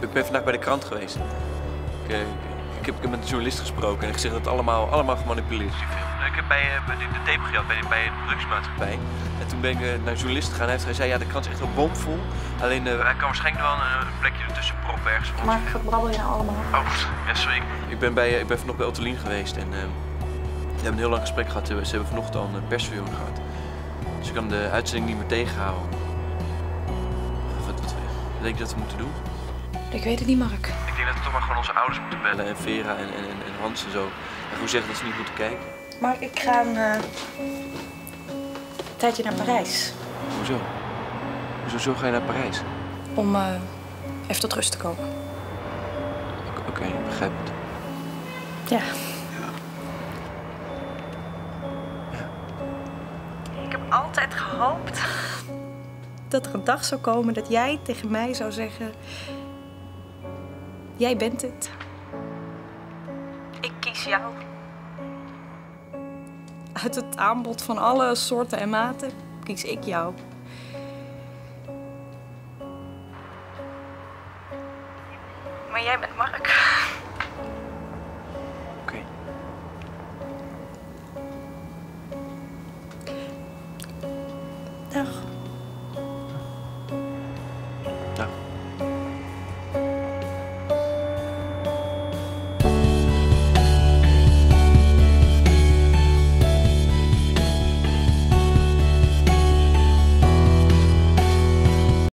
Ik ben vandaag bij de krant geweest. Ik heb met een journalist gesproken en gezegd dat het allemaal gemanipuleerd is. Ik heb bij de tape bij een drugsmaatschappij. En toen ben ik naar een journalist gegaan en hij zei, ja, de krant is echt wel bomvol. Alleen hij kan waarschijnlijk wel een plekje ertussen proppen ergens. Maar wat brabbel je nou allemaal? Oh, ja, sorry. Ik ben vanochtend bij Otolien geweest en we hebben een heel lang gesprek gehad. Ze hebben vanochtend al een persverjoning gehad. Dus ik kan de uitzending niet meer tegenhouden. Wat denk je dat we moeten doen? Ik weet het niet, Mark. Ik denk dat we toch maar gewoon onze ouders moeten bellen en Vera en Hans en zo. En gewoon zeggen dat ze niet moeten kijken. Mark, ik ga een tijdje naar Parijs. Hoezo? Hoezo ga je naar Parijs? Om even tot rust te komen. Oké, ik begrijp het. Ja. Ik heb altijd gehoopt dat er een dag zou komen dat jij tegen mij zou zeggen: jij bent het. Ik kies jou. Uit het aanbod van alle soorten en maten kies ik jou. Maar jij bent Mark.